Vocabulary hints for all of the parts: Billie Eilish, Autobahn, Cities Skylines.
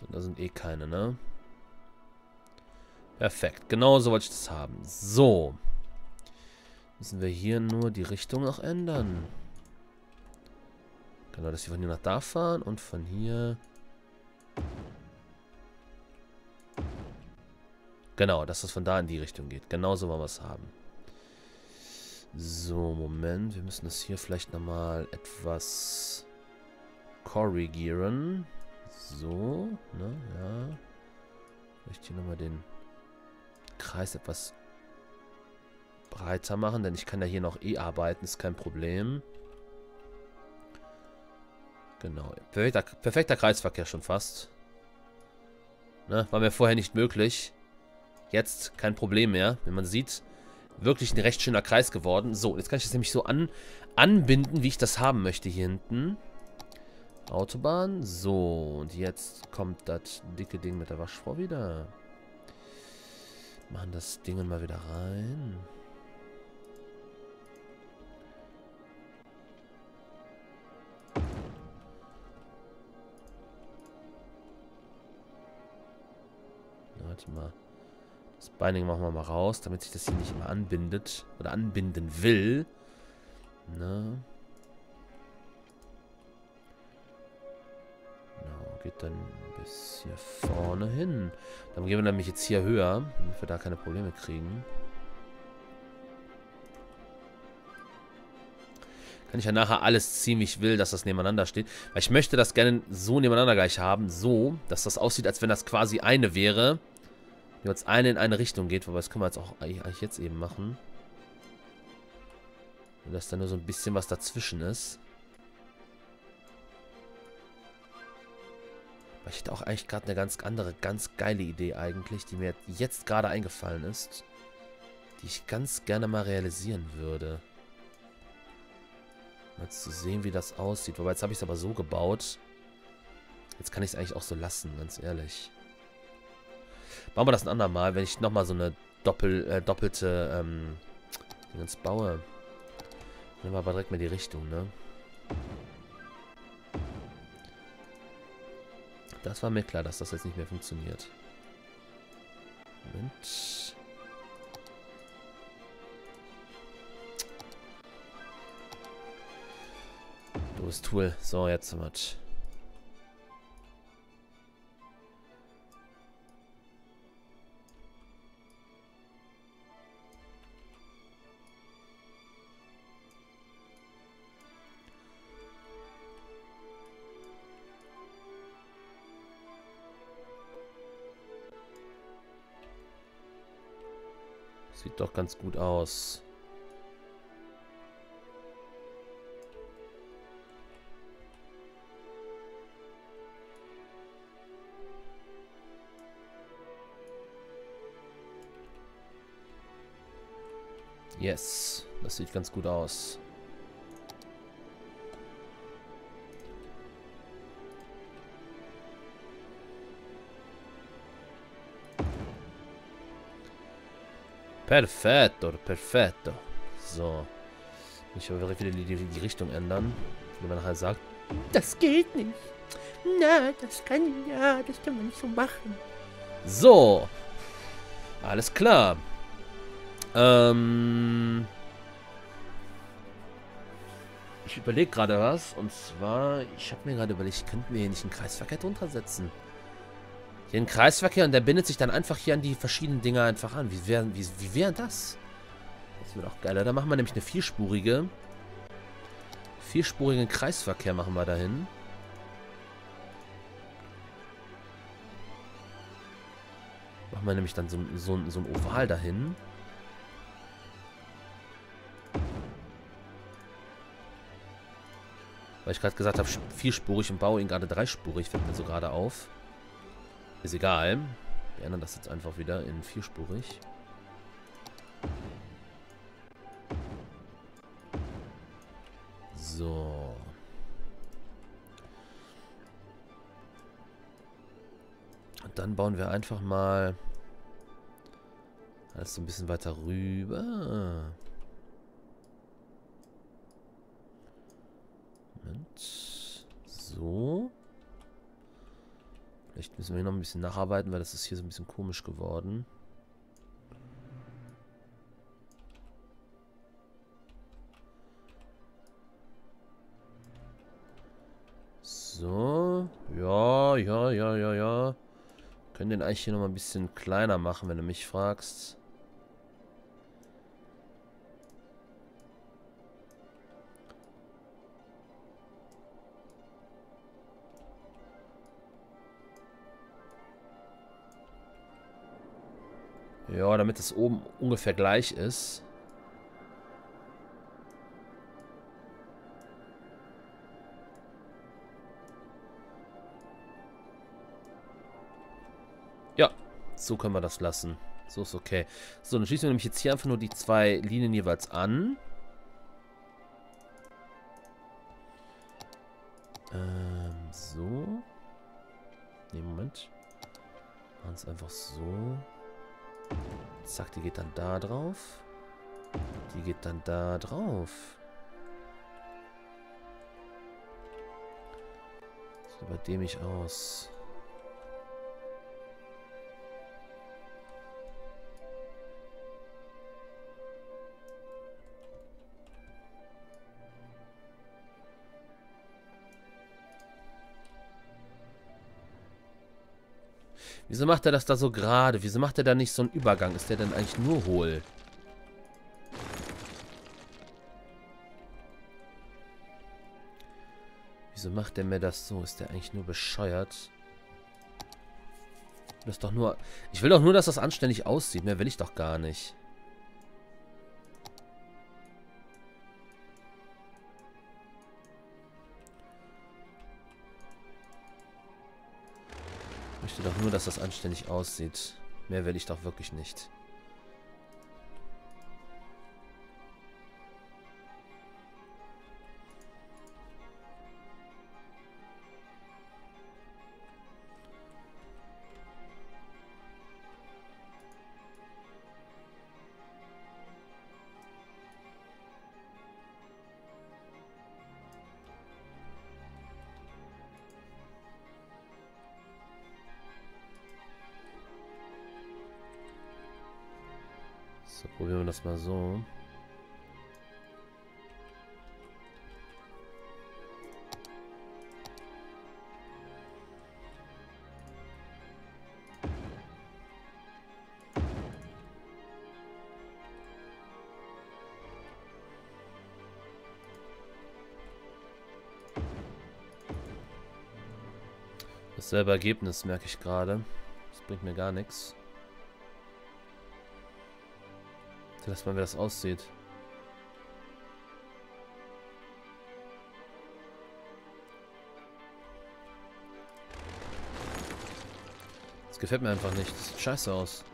So, da sind eh keine, ne? Perfekt, genau so wollte ich das haben. So. Müssen wir hier nur die Richtung noch ändern. Genau, dass wir von hier nach da fahren und von hier... Genau, dass das von da in die Richtung geht. Genauso wollen wir es haben. So, Moment. Wir müssen das hier vielleicht nochmal etwas korrigieren. So, ne, ja. Vielleicht hier nochmal den Kreis etwas breiter machen, denn ich kann ja hier noch eh arbeiten, ist kein Problem. Genau, perfekter Kreisverkehr schon fast. Ne, war mir vorher nicht möglich. Jetzt kein Problem mehr, wenn man sieht, wirklich ein recht schöner Kreis geworden. So, jetzt kann ich das nämlich so anbinden, wie ich das haben möchte hier hinten. Autobahn, so, und jetzt kommt das dicke Ding mit der Waschfrau wieder. Machen das Ding mal wieder rein. Warte mal. Das Binding machen wir mal raus, damit sich das hier nicht immer anbindet. Oder anbinden will. Na. Genau, geht dann bis hier vorne hin. Dann gehen wir nämlich jetzt hier höher, damit wir da keine Probleme kriegen. Kann ich ja nachher alles ziehen, wie ich will, dass das nebeneinander steht. Weil ich möchte das gerne so nebeneinander gleich haben, so, dass das aussieht, als wenn das quasi eine wäre. Wenn jetzt eine in eine Richtung geht, wobei das können wir jetzt auch eigentlich jetzt eben machen. Und dass da nur so ein bisschen was dazwischen ist. Aber ich hätte auch eigentlich gerade eine ganz andere, ganz geile Idee eigentlich, die mir jetzt gerade eingefallen ist. Die ich ganz gerne mal realisieren würde. Mal zu sehen, wie das aussieht. Wobei jetzt habe ich es aber so gebaut. Jetzt kann ich es eigentlich auch so lassen, ganz ehrlich. Machen wir das ein andermal, wenn ich nochmal so eine doppelte Dingens baue. Nehmen wir aber direkt mal die Richtung, ne? Das war mir klar, dass das jetzt nicht mehr funktioniert. Moment. Doofes Tool. So, jetzt haben wir es. Sieht doch ganz gut aus. Yes, das sieht ganz gut aus. Perfetto, perfetto. So. Ich will wieder die Richtung ändern. Wenn man nachher sagt, das geht nicht. Na, das kann man nicht so machen. So. Alles klar. Ich überlege gerade was. Und zwar, ich habe mir gerade überlegt, könnten wir hier nicht einen Kreisverkehr drunter setzen? Hier einen Kreisverkehr und der bindet sich dann einfach hier an die verschiedenen Dinger einfach an. Wie wäre das? Das wird auch geiler. Da machen wir nämlich eine vierspurige. Vierspurigen Kreisverkehr machen wir dahin. Machen wir nämlich dann so ein Oval dahin. Weil ich gerade gesagt habe, vierspurig und baue ihn gerade dreispurig, fällt mir so gerade auf. Ist egal. Wir ändern das jetzt einfach wieder in vierspurig. So. Und dann bauen wir einfach mal alles so ein bisschen weiter rüber. Moment. So. Vielleicht müssen wir hier noch ein bisschen nacharbeiten, weil das ist hier so ein bisschen komisch geworden. So. Ja. Können den eigentlich hier nochmal ein bisschen kleiner machen, wenn du mich fragst. Ja, damit es oben ungefähr gleich ist. Ja, so können wir das lassen. So ist okay. So, dann schließen wir nämlich jetzt hier einfach nur die zwei Linien jeweils an. So. Ne, Moment. Machen es einfach so. Zack, die geht dann da drauf. Die geht dann da drauf. So bei dem ich aus. Wieso macht er das da so gerade? Wieso macht er da nicht so einen Übergang? Ist der denn eigentlich nur hohl? Wieso macht er mir das so? Ist der eigentlich nur bescheuert? Das ist doch nur... Ich will doch nur, dass das anständig aussieht. Mehr will ich doch gar nicht. Ich möchte doch nur, dass das anständig aussieht. Mehr will ich doch wirklich nicht. So, probieren wir das mal so. Dasselbe Ergebnis merke ich gerade. Das bringt mir gar nichts. Lass mal, wie das aussieht. Das gefällt mir einfach nicht. Das sieht scheiße aus.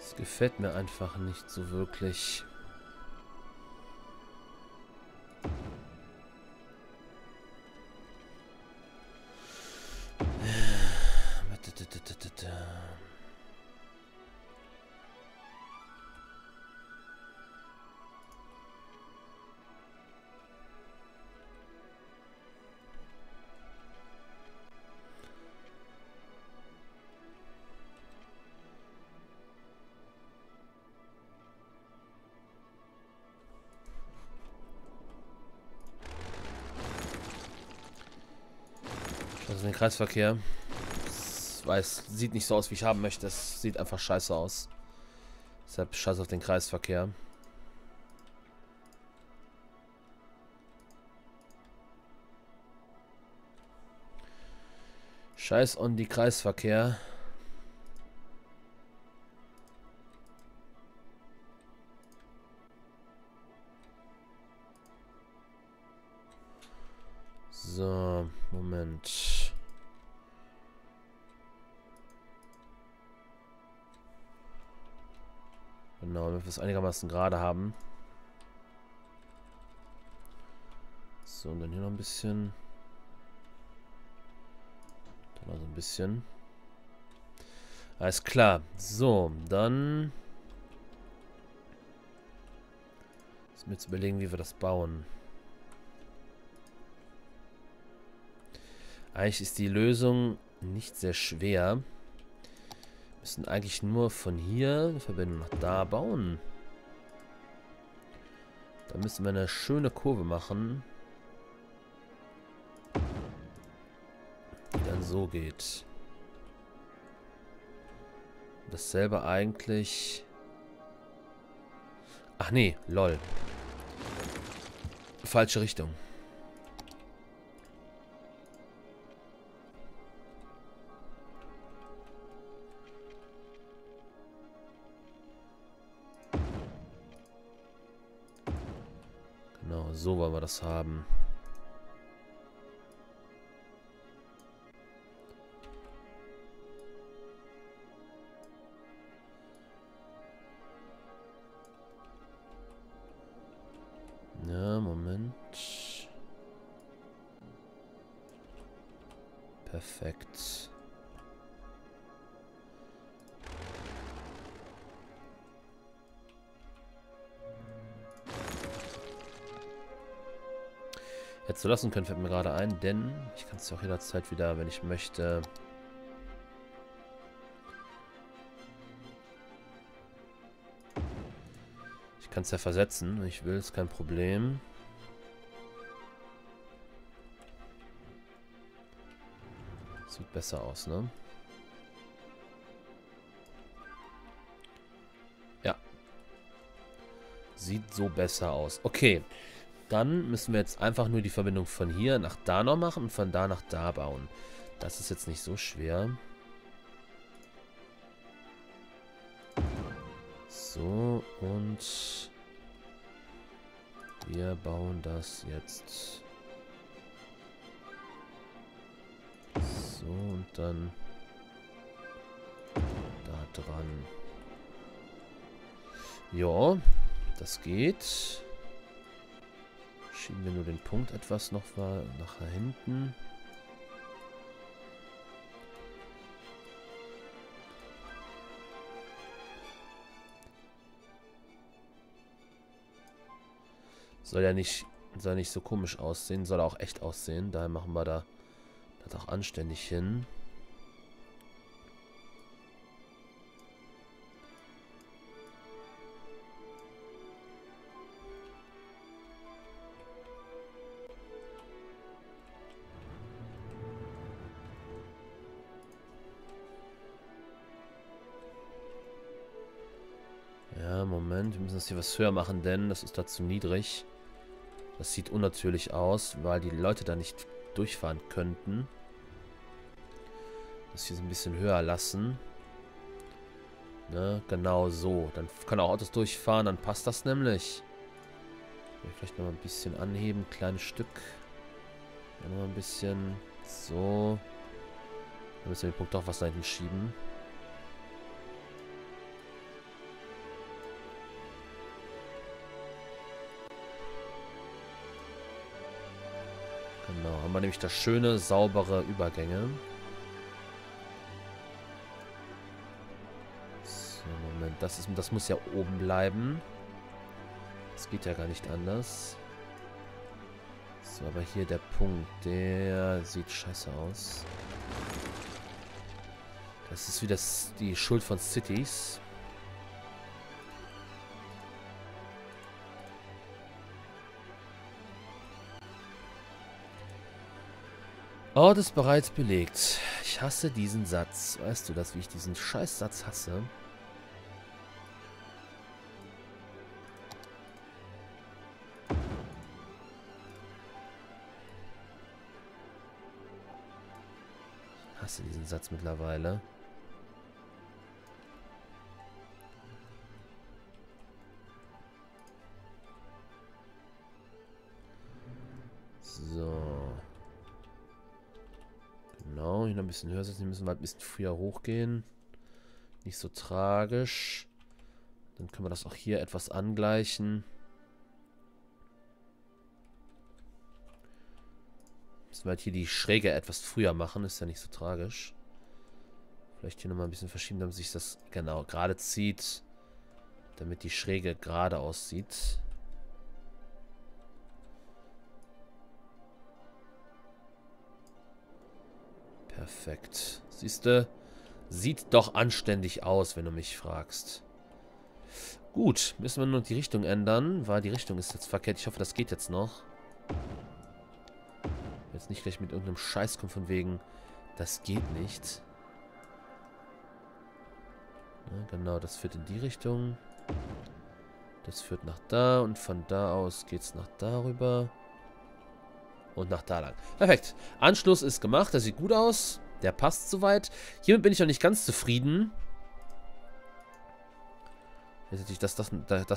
Das gefällt mir einfach nicht so wirklich. Also den Kreisverkehr. Es sieht nicht so aus, wie ich haben möchte. Es sieht einfach scheiße aus. Deshalb scheiß auf den Kreisverkehr. Scheiß on die Kreisverkehr. So, Moment. Genau, damit wir es einigermaßen gerade haben. So, und dann hier noch ein bisschen. Da noch so ein bisschen. Alles klar. So, dann... Jetzt müssen wir jetzt überlegen, wie wir das bauen. Eigentlich ist die Lösung nicht sehr schwer. Wir müssen eigentlich nur von hier eine Verbindung nach da bauen. Da müssen wir eine schöne Kurve machen, die dann so geht. Dasselbe eigentlich... Ach nee, lol. Falsche Richtung. Genau, so wollen wir das haben. Ja, Moment. Perfekt. Hättest du lassen können, fällt mir gerade ein, denn ich kann es ja auch jederzeit wieder, wenn ich möchte... Ich kann es ja versetzen, wenn ich will, ist kein Problem. Sieht besser aus, ne? Ja. Sieht so besser aus. Okay, dann müssen wir jetzt einfach nur die Verbindung von hier nach da noch machen und von da nach da bauen. Das ist jetzt nicht so schwer. So, und wir bauen das jetzt so und dann da dran. Ja, das geht. Schieben wir nur den Punkt etwas noch mal nach hinten. Soll ja nicht so komisch aussehen, soll auch echt aussehen. Daher machen wir da das auch anständig hin. Ja, Moment, wir müssen das hier was höher machen, denn das ist da zu niedrig. Das sieht unnatürlich aus, weil die Leute da nicht durchfahren könnten. Das hier so ein bisschen höher lassen. Ne, genau so. Dann können auch Autos durchfahren, dann passt das nämlich. Vielleicht nochmal ein bisschen anheben, ein kleines Stück. Nochmal ein bisschen. So. Dann müssen wir den Punkt auch was da hinten schieben. Genau, haben wir nämlich das schöne, saubere Übergänge. So, Moment, das muss ja oben bleiben. Das geht ja gar nicht anders. So, aber hier der Punkt, der sieht scheiße aus. Das ist wieder die Schuld von Cities. Ort ist bereits belegt. Ich hasse diesen Satz. Weißt du das, wie ich diesen Scheißsatz hasse? Ich hasse diesen Satz mittlerweile. Ein bisschen höher setzen, müssen wir halt ein bisschen früher hochgehen. Nicht so tragisch. Dann können wir das auch hier etwas angleichen. Müssen wir halt hier die Schräge etwas früher machen, ist ja nicht so tragisch. Vielleicht hier nochmal ein bisschen verschieben, damit sich das genau gerade zieht. Damit die Schräge gerade aussieht. Perfekt. Siehste, sieht doch anständig aus, wenn du mich fragst. Gut, müssen wir nur die Richtung ändern, weil die Richtung ist jetzt verkehrt. Ich hoffe, das geht jetzt noch. Jetzt nicht gleich mit irgendeinem Scheiß kommen von wegen, das geht nicht. Ja, genau, das führt in die Richtung. Das führt nach da und von da aus geht's nach da rüber. Und nach da lang. Perfekt. Anschluss ist gemacht. Das sieht gut aus. Der passt soweit. Hiermit bin ich noch nicht ganz zufrieden. Jetzt hätte ich das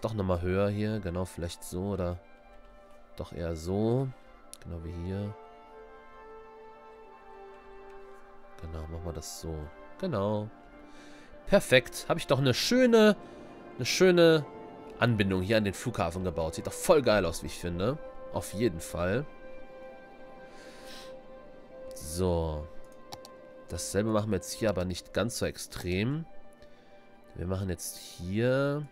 doch nochmal höher hier. Genau, vielleicht so oder doch eher so. Genau wie hier. Genau, machen wir das so. Genau. Perfekt. Habe ich doch eine schöne Anbindung hier an den Flughafen gebaut. Sieht doch voll geil aus, wie ich finde. Auf jeden Fall. So. Dasselbe machen wir jetzt hier, aber nicht ganz so extrem. Wir machen jetzt hier...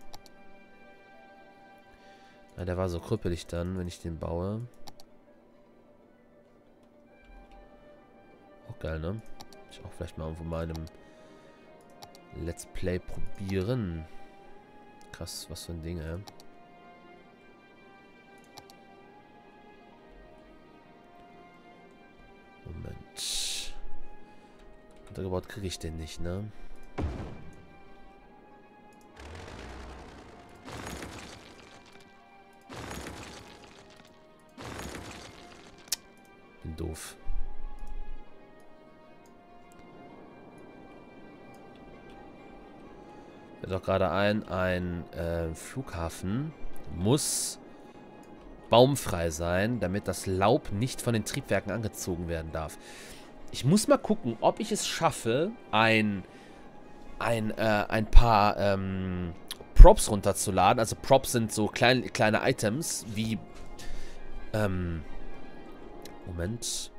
Ja, der war so krüppelig dann, wenn ich den baue. Auch geil, ne? Ich auch vielleicht mal irgendwo mal in einem Let's Play probieren. Krass, was für ein Ding, ey. Moment. Untergebaut kriege ich den nicht, ne? Bin doof. Fällt doch gerade ein Flughafen muss baumfrei sein, damit das Laub nicht von den Triebwerken angezogen werden darf. Ich muss mal gucken, ob ich es schaffe, ein paar Props runterzuladen. Also Props sind so kleine Items wie Moment.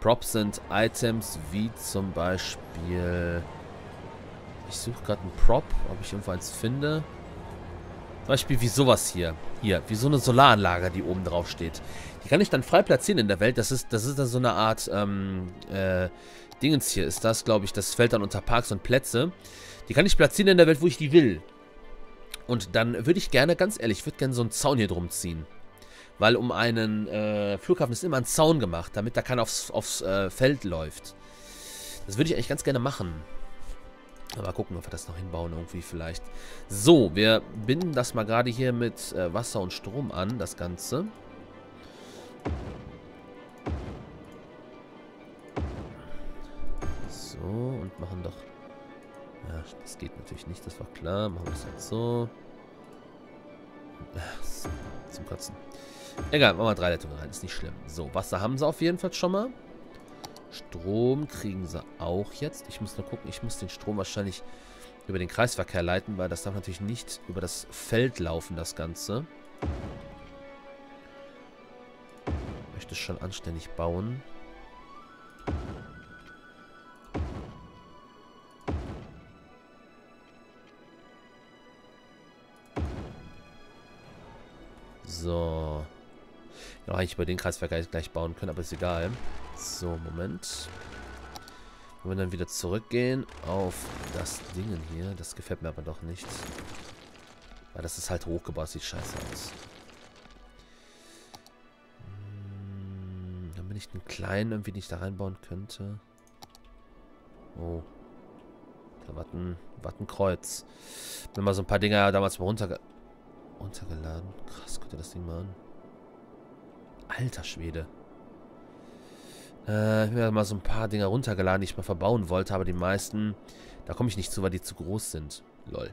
Props sind Items wie zum Beispiel... Ich suche gerade einen Prop, ob ich irgendwo eins finde. Zum Beispiel wie sowas hier. Hier, wie so eine Solaranlage, die oben drauf steht. Die kann ich dann frei platzieren in der Welt. Das ist dann so eine Art Dingens hier. Ist das, glaube ich, das fällt dann unter Parks und Plätze. Die kann ich platzieren in der Welt, wo ich die will. Und dann würde ich gerne, ganz ehrlich, ich würde gerne so einen Zaun hier drum ziehen. Weil um einen Flughafen ist immer ein Zaun gemacht, damit da keiner aufs Feld läuft. Das würde ich eigentlich ganz gerne machen. Mal gucken, ob wir das noch hinbauen irgendwie vielleicht. So, wir binden das mal gerade hier mit Wasser und Strom an, das Ganze. So, und machen doch... Ja, das geht natürlich nicht, das war klar. Machen wir es jetzt so. Ach, so, zum Kotzen. Egal, machen wir 3 Leitungen rein, ist nicht schlimm. So, Wasser haben sie auf jeden Fall schon mal. Strom kriegen sie auch jetzt. Ich muss nur gucken, ich muss den Strom wahrscheinlich über den Kreisverkehr leiten, weil das darf natürlich nicht über das Feld laufen, das Ganze. Ich möchte schon anständig bauen. So. Ja, eigentlich über den Kreisverkehr gleich bauen können, aber ist egal. So, Moment. Wenn wir dann wieder zurückgehen auf das Ding hier. Das gefällt mir aber doch nicht. Weil das ist halt hochgebaut, sieht scheiße aus. Dann bin ich einen kleinen irgendwie nicht da reinbauen könnte. Oh. Da Wattenkreuz. Bin mal so ein paar Dinger damals mal runtergeladen. Krass, guck dir das Ding mal an. Alter Schwede. Ich habe mal so ein paar Dinger runtergeladen, die ich mal verbauen wollte, aber die meisten, da komme ich nicht zu, weil die zu groß sind. Lol.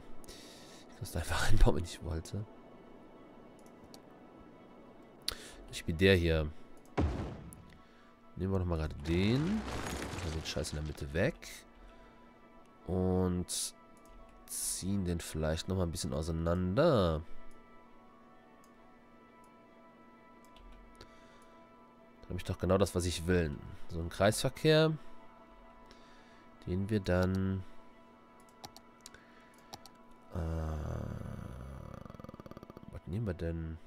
Ich musste einfach reinbauen, wenn ich wollte. Ich bin der hier. Nehmen wir nochmal gerade den. Den Scheiß in der Mitte weg. Und ziehen den vielleicht nochmal ein bisschen auseinander. Da habe ich doch genau das, was ich will. So ein Kreisverkehr, den wir dann was nehmen wir denn?